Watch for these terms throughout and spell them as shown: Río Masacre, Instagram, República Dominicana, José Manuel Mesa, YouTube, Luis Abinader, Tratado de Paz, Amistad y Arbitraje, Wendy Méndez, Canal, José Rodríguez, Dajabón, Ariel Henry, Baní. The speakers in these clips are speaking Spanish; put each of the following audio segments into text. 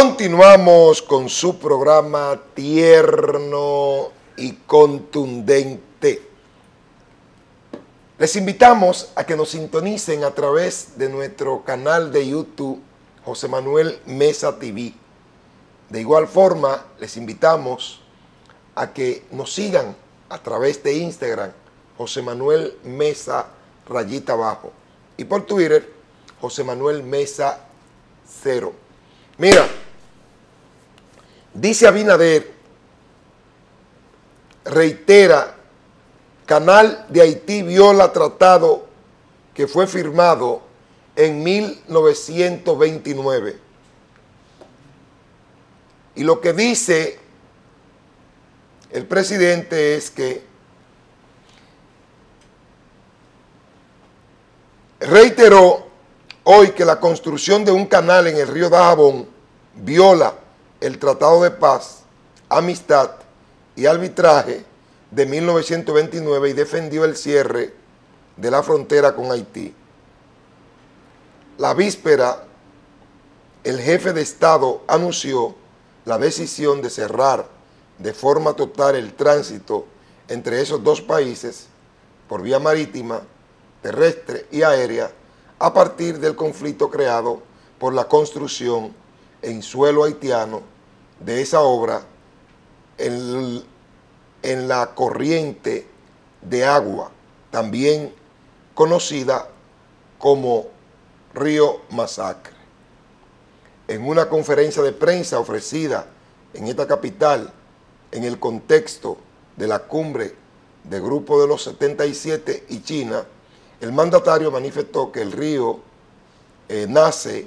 Continuamos con su programa tierno y contundente. Les invitamos a que nos sintonicen a través de nuestro canal de YouTube, José Manuel Mesa TV. De igual forma, les invitamos a que nos sigan a través de Instagram, José Manuel Mesa _, y por Twitter, José Manuel Mesa 0. Mira, dice Abinader, reitera, Canal de Haití viola tratado que fue firmado en 1929. Y lo que dice el presidente es que reiteró hoy que la construcción de un canal en el río Dajabón viola el Tratado de Paz, Amistad y Arbitraje de 1929 y defendió el cierre de la frontera con Haití. La víspera, el jefe de Estado anunció la decisión de cerrar de forma total el tránsito entre esos dos países por vía marítima, terrestre y aérea a partir del conflicto creado por la construcción en suelo haitiano de esa obra en la corriente de agua, también conocida como Río Masacre. En una conferencia de prensa ofrecida en esta capital, en el contexto de la cumbre del Grupo de los 77 y China, el mandatario manifestó que el río nace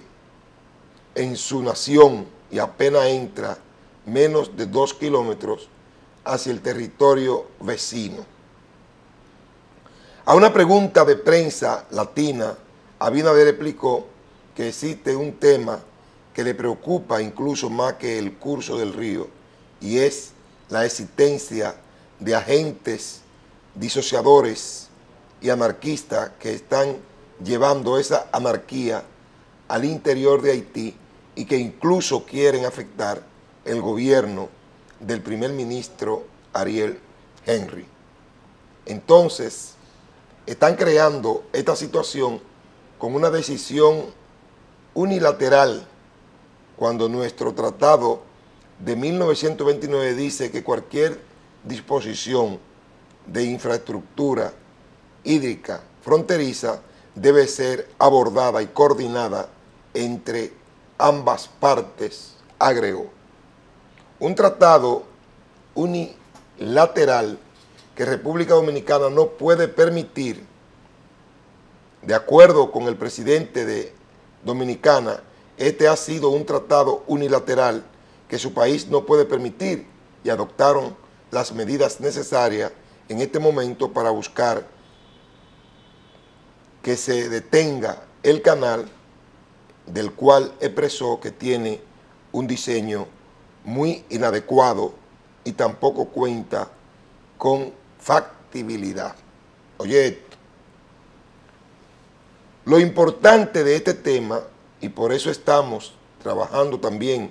en su nación y apenas entra menos de 2 kilómetros hacia el territorio vecino. A una pregunta de prensa latina, Abinader explicó que existe un tema que le preocupa incluso más que el curso del río, y es la existencia de agentes disociadores y anarquistas que están llevando esa anarquía al interior de Haití y que incluso quieren afectar el gobierno del primer ministro Ariel Henry. Entonces, están creando esta situación con una decisión unilateral, cuando nuestro tratado de 1929 dice que cualquier disposición de infraestructura hídrica fronteriza debe ser abordada y coordinada entre ambas partes, agregó. Un tratado unilateral que República Dominicana no puede permitir, de acuerdo con el presidente de Dominicana. Este ha sido un tratado unilateral que su país no puede permitir, y adoptaron las medidas necesarias en este momento para buscar que se detenga el canal, del cual expresó que tiene un diseño muy inadecuado y tampoco cuenta con factibilidad. Oye esto. Lo importante de este tema, y por eso estamos trabajando también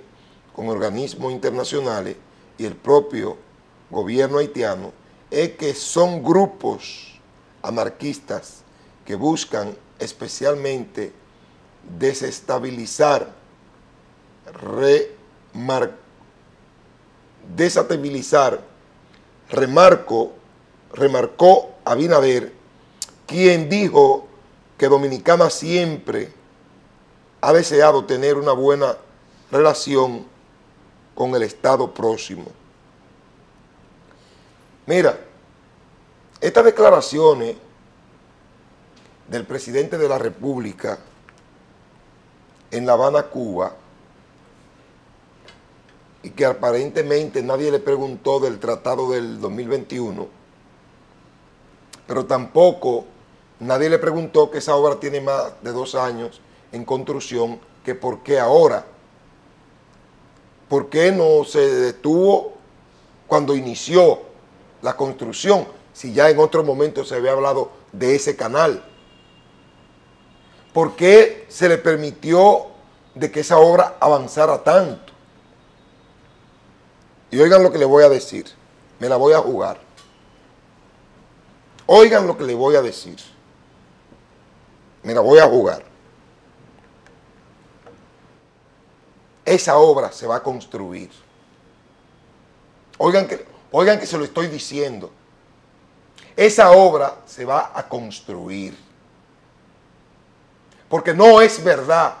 con organismos internacionales y el propio gobierno haitiano, es que son grupos anarquistas que buscan especialmente desestabilizar, remarcó Abinader, quien dijo que Dominicana siempre ha deseado tener una buena relación con el Estado próximo. Mira, estas declaraciones del presidente de la República en La Habana, Cuba, y que aparentemente nadie le preguntó del tratado del 2021, pero tampoco nadie le preguntó que esa obra tiene más de 2 años en construcción, que por qué ahora, por qué no se detuvo cuando inició la construcción, si ya en otro momento se había hablado de ese canal, por qué se le permitió de que esa obra avanzara tanto. Y oigan lo que les voy a decir, me la voy a jugar. Oigan lo que les voy a decir, me la voy a jugar. Esa obra se va a construir. Oigan que se lo estoy diciendo. Esa obra se va a construir. Porque no es verdad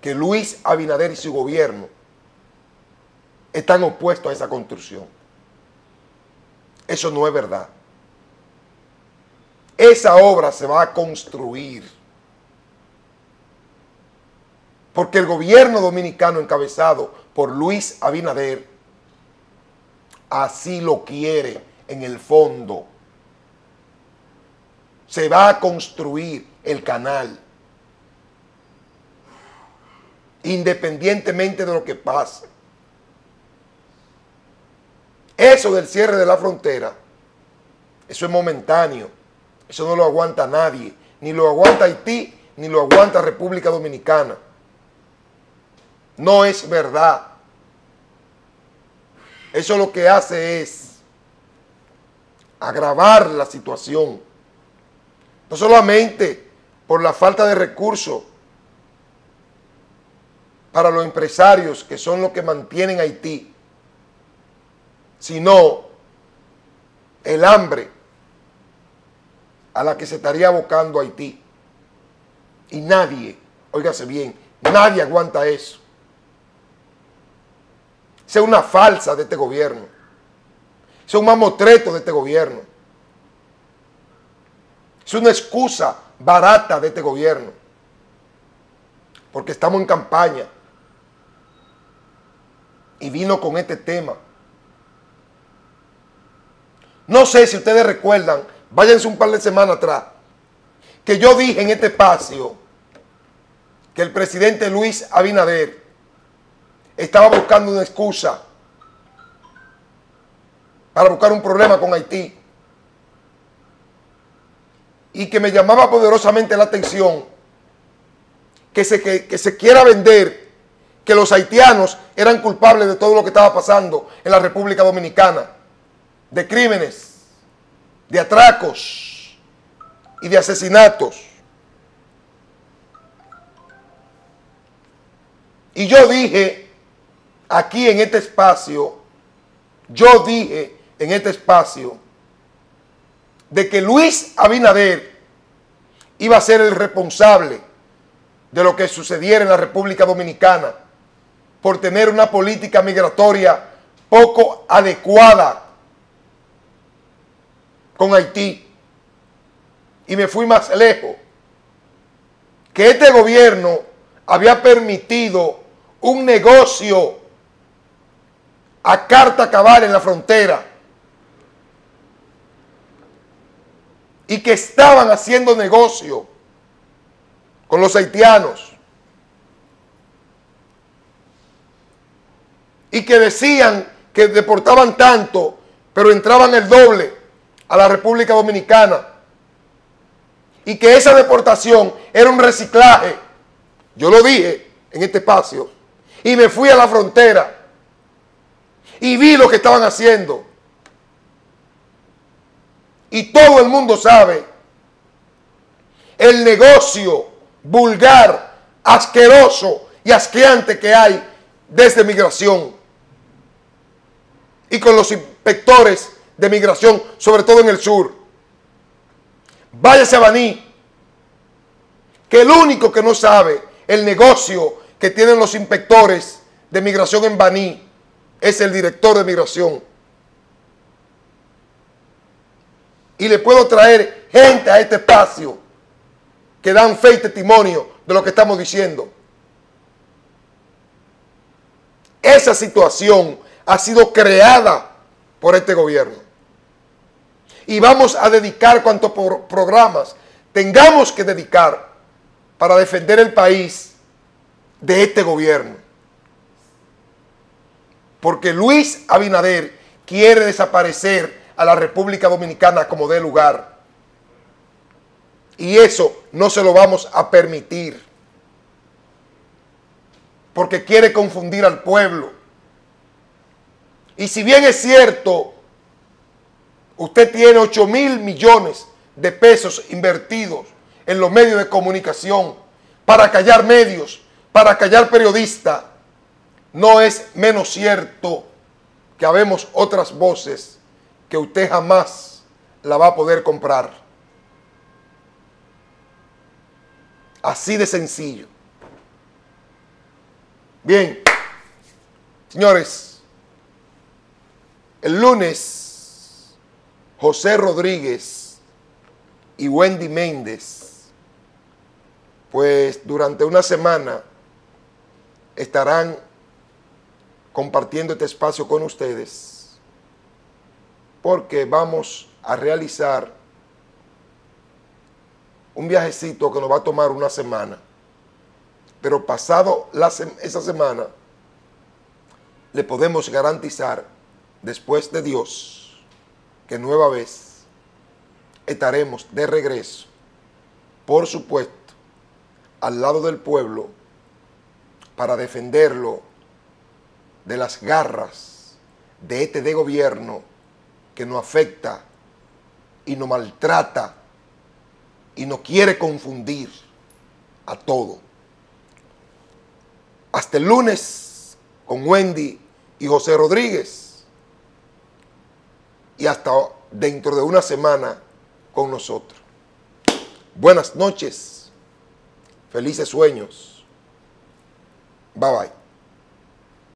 que Luis Abinader y su gobierno están opuestos a esa construcción. Eso no es verdad. Esa obra se va a construir. Porque el gobierno dominicano encabezado por Luis Abinader así lo quiere en el fondo. Se va a construir el canal. Independientemente de lo que pase. Eso del cierre de la frontera, eso es momentáneo. Eso no lo aguanta nadie. Ni lo aguanta Haití, ni lo aguanta República Dominicana. No es verdad. Eso lo que hace es agravar la situación. No solamente por la falta de recursos para los empresarios que son los que mantienen Haití, sino el hambre a la que se estaría abocando Haití. Y nadie, óigase bien, nadie aguanta eso. Esa es una falsa de este gobierno. Ese es un mamotreto de este gobierno. Es una excusa barata de este gobierno. Porque estamos en campaña. Y vino con este tema. No sé si ustedes recuerdan, váyanse un par de semanas atrás, que yo dije en este espacio que el presidente Luis Abinader estaba buscando una excusa para buscar un problema con Haití y que me llamaba poderosamente la atención que se quiera vender que los haitianos eran culpables de todo lo que estaba pasando en la República Dominicana, de crímenes, de atracos y de asesinatos. Y yo dije aquí en este espacio, de que Luis Abinader iba a ser el responsable de lo que sucediera en la República Dominicana por tener una política migratoria poco adecuada con Haití. Y me fui más lejos, que este gobierno había permitido un negocio a carta cabal en la frontera y que estaban haciendo negocio con los haitianos y que decían que deportaban tanto pero entraban el doble a la República Dominicana y que esa deportación era un reciclaje. Yo lo dije en este espacio y me fui a la frontera y vi lo que estaban haciendo. Y todo el mundo sabe el negocio vulgar, asqueroso y asqueante que hay desde migración. Y con los inspectores de migración, sobre todo en el sur. Váyase a Baní, que el único que no sabe el negocio que tienen los inspectores de migración en Baní es el director de migración. Y le puedo traer gente a este espacio que dan fe y testimonio de lo que estamos diciendo. Esa situación ha sido creada por este gobierno. Y vamos a dedicar cuantos programas tengamos que dedicar para defender el país de este gobierno. Porque Luis Abinader quiere desaparecer a la República Dominicana como dé lugar. Y eso no se lo vamos a permitir. porque quiere confundir al pueblo. Y si bien es cierto, usted tiene 8.000 millones de pesos invertidos en los medios de comunicación para callar medios, para callar periodistas, no es menos cierto que habemos otras voces que usted jamás la va a poder comprar. Así de sencillo. Bien, señores, el lunes José Rodríguez y Wendy Méndez, pues durante una semana estarán compartiendo este espacio con ustedes, porque vamos a realizar un viajecito que nos va a tomar una semana. Pero pasado esa semana, le podemos garantizar, después de Dios, que nueva vez estaremos de regreso, por supuesto, al lado del pueblo, para defenderlo de las garras de este gobierno que nos afecta y nos maltrata y nos quiere confundir a todos. Hasta el lunes con Wendy y José Rodríguez, y hasta dentro de una semana con nosotros. Buenas noches, felices sueños, bye bye.